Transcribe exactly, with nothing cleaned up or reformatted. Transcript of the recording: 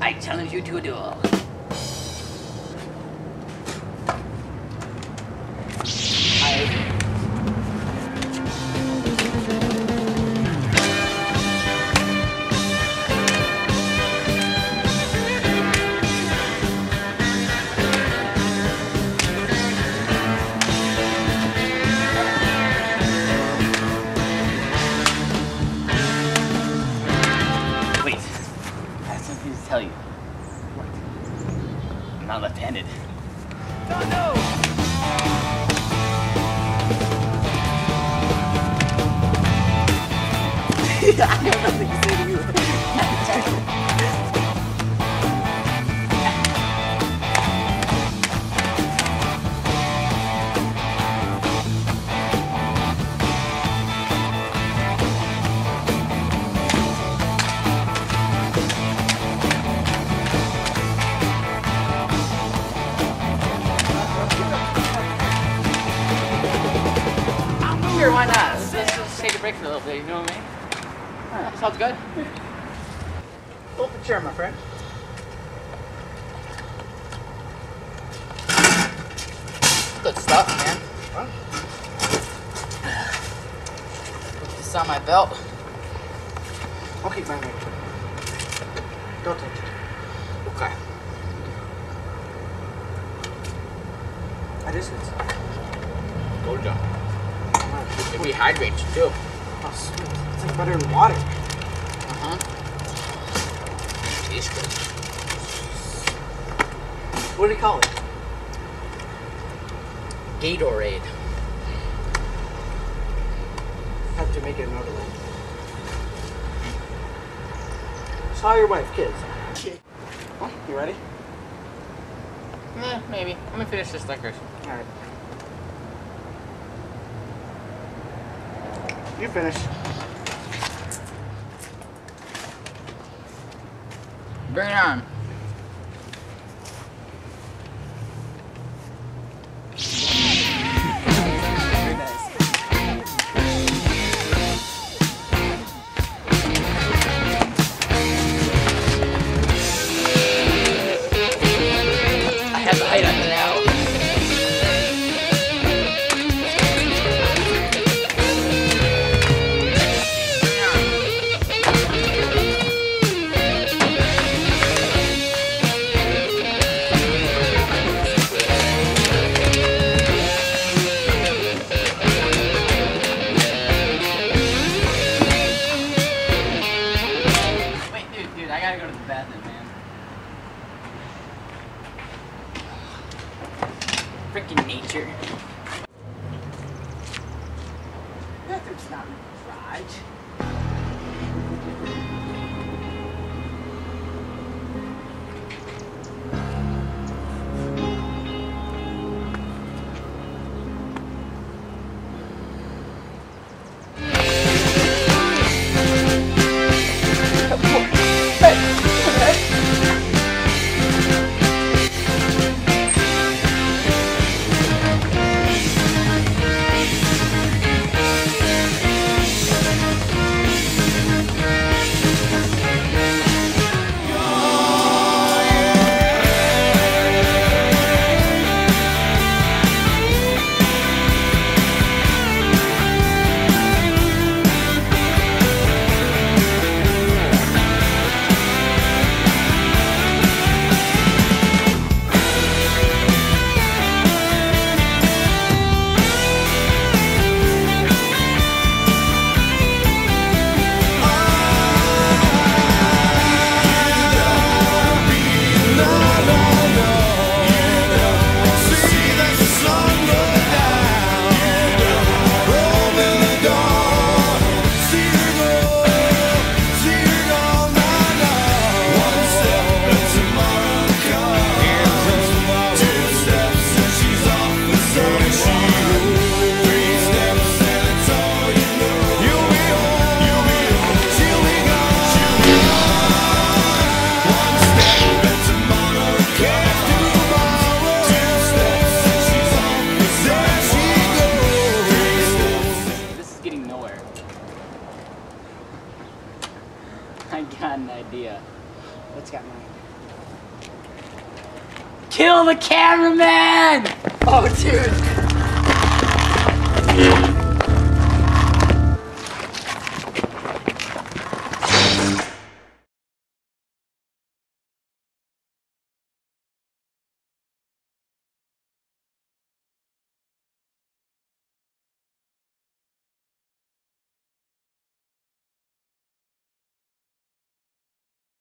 I challenge you to a duel. Tell you. What? I'm not left-handed. No, no! I don't know what to say to you. Why not? Let's just take a break for a little bit, you know what I mean? Alright, sounds good. Hold the chair, my friend. Good stuff, man. Huh? Put this on my belt. Okay, my man. Don't touch it. Okay. That is good. Go down. It rehydrates you too. Oh, sweet. It's like butter and water. Uh huh. Tastes good. What do you call it? Gatorade. Have to make it another way. So, how are your wife, kids? Huh? You ready? Nah, maybe. Let me finish this Snickers. Alright. You finish. Bring it on. Freaking nature. Bathroom's not in the garage. What's got mine? Kill the cameraman! Oh, dude.